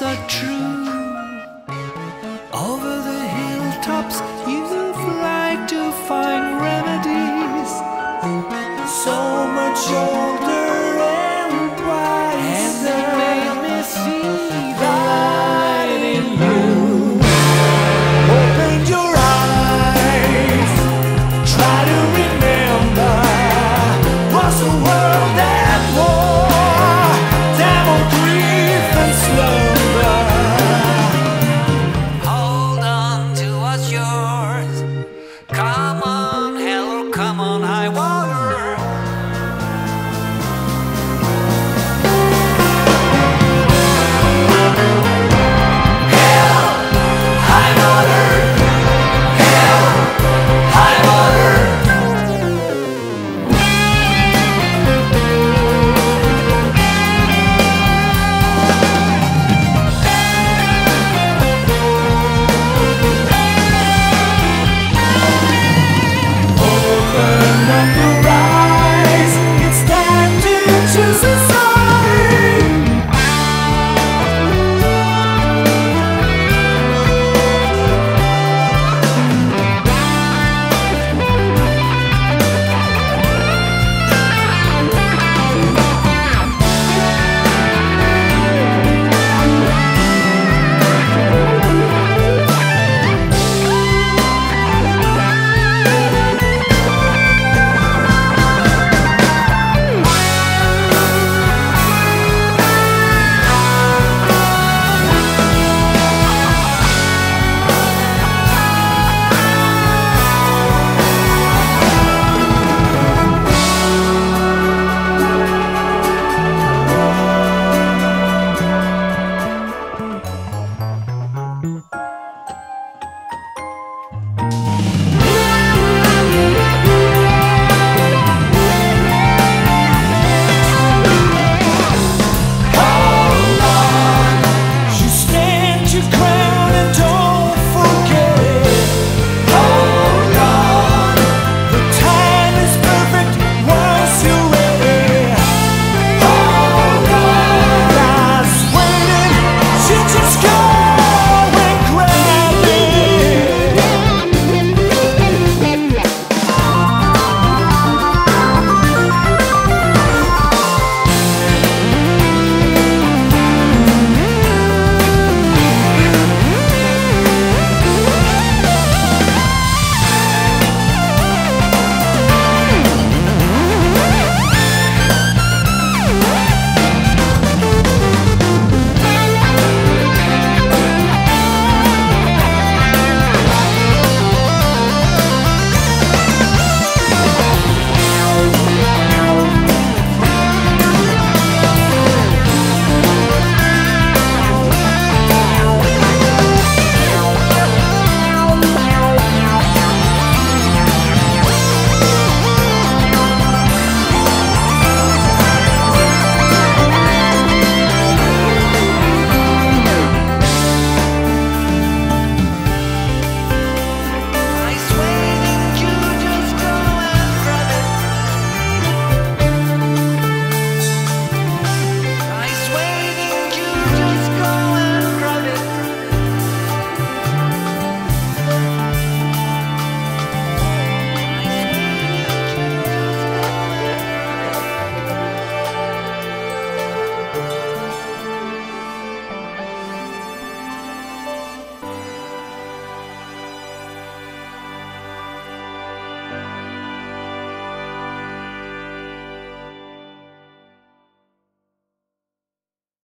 words are true. Over the hilltops you fly to find remedies. So much joy.